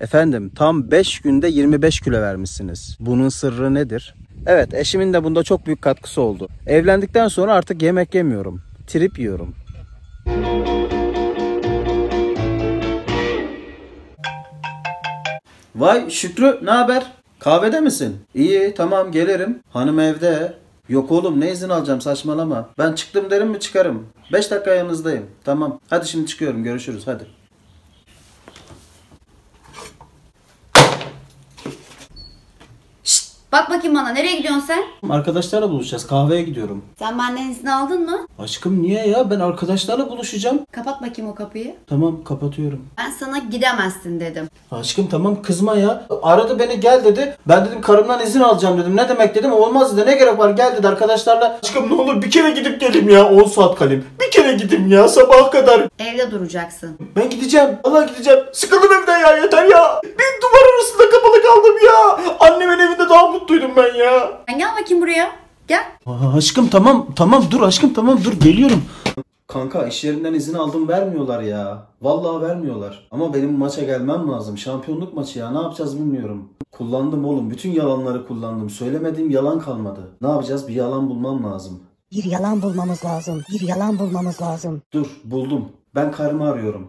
Efendim tam 5 günde 25 kilo vermişsiniz. Bunun sırrı nedir? Evet, eşimin de bunda çok büyük katkısı oldu. Evlendikten sonra artık yemek yemiyorum. Trip yiyorum. Vay Şükrü, ne haber? Kahvede misin? İyi, tamam, gelirim. Hanım evde. Yok oğlum, ne izin alacağım, saçmalama. Ben çıktım derim mi çıkarım. 5 dakika yanınızdayım. Tamam, hadi şimdi çıkıyorum, görüşürüz, hadi. Bak bakayım bana, nereye gidiyorsun sen? Arkadaşlarla buluşacağız, kahveye gidiyorum. Sen benden izin aldın mı? Aşkım niye ya, ben arkadaşlarla buluşacağım. Kapat bakayım o kapıyı. Tamam, kapatıyorum. Ben sana gidemezsin dedim. Aşkım tamam, kızma ya. Aradı beni, gel dedi. Ben dedim karımdan izin alacağım dedim. Ne demek dedim, olmaz dedi, ne gerek var, gel dedi arkadaşlarla. Aşkım ne olur bir kere gidip geleyim ya, 10 saat kalayım. Bir kere gideyim ya, sabaha kadar. Evde duracaksın. Ben gideceğim, vallahi gideceğim. Sıkıldım evde ya, yeter ya. Bir duvar arasında kapalı kaldım ya. Annemin evinde daha mutluydum ben ya. Gel bakayım buraya. Gel. Aa, aşkım tamam dur aşkım, tamam dur, geliyorum. Kanka iş yerinden izin aldım, vermiyorlar ya. Vallahi vermiyorlar. Ama benim maça gelmem lazım. Şampiyonluk maçı ya, ne yapacağız bilmiyorum. Kullandım oğlum, bütün yalanları kullandım. Söylemediğim yalan kalmadı. Ne yapacağız, bir yalan bulmam lazım. Bir yalan bulmamız lazım. Dur, buldum. Ben karımı arıyorum.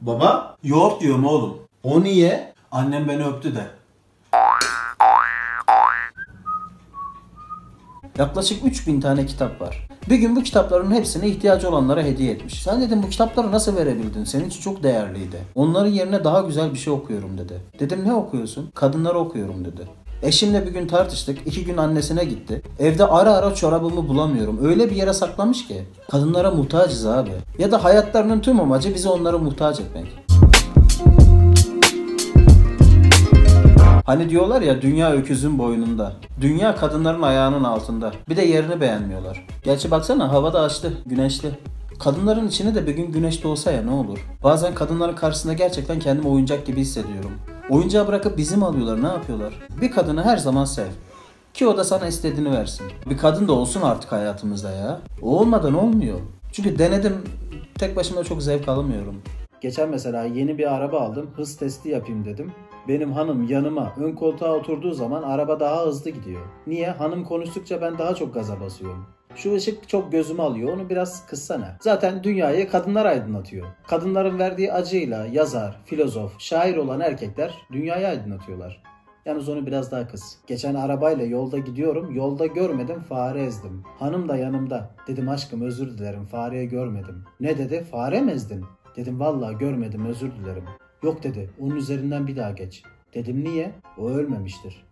Baba, yoğurt diyorum oğlum. O niye? Annem beni öptü de. Yaklaşık 3000 tane kitap var. Bir gün bu kitapların hepsini ihtiyacı olanlara hediye etmiş. Sen dedim bu kitapları nasıl verebildin? Senin için çok değerliydi. Onların yerine daha güzel bir şey okuyorum dedi. Dedim ne okuyorsun? Kadınları okuyorum dedi. Eşimle bir gün tartıştık. 2 gün annesine gitti. Evde ara çorabımı bulamıyorum. Öyle bir yere saklamış ki. Kadınlara muhtacız abi. Ya da hayatlarının tüm amacı bizi onlara muhtaç etmek. Hani diyorlar ya, dünya öküzün boynunda. Dünya kadınların ayağının altında. Bir de yerini beğenmiyorlar. Gerçi baksana, hava da açtı, güneşli. Kadınların içine de bir gün güneş doğsa ya, ne olur. Bazen kadınların karşısında gerçekten kendimi oyuncak gibi hissediyorum. Oyuncağı bırakıp bizi mi alıyorlar, ne yapıyorlar? Bir kadını her zaman sev. Ki o da sana istediğini versin. Bir kadın da olsun artık hayatımızda ya. O olmadan olmuyor. Çünkü denedim, tek başıma çok zevk alamıyorum. Geçen mesela yeni bir araba aldım, hız testi yapayım dedim. Benim hanım yanıma ön koltuğa oturduğu zaman araba daha hızlı gidiyor. Niye? Hanım konuştukça ben daha çok gaza basıyorum. Şu ışık çok gözümü alıyor, onu biraz kıssana. Zaten dünyayı kadınlar aydınlatıyor. Kadınların verdiği acıyla yazar, filozof, şair olan erkekler dünyayı aydınlatıyorlar. Yalnız onu biraz daha kız. Geçen arabayla yolda gidiyorum, yolda görmedim, fare ezdim. Hanım da yanımda. Dedim aşkım özür dilerim, fareyi görmedim. Ne dedi? Fare mi ezdin? Dedim vallahi görmedim, özür dilerim. Yok dedi, onun üzerinden bir daha geç. Dedim niye? O ölmemiştir.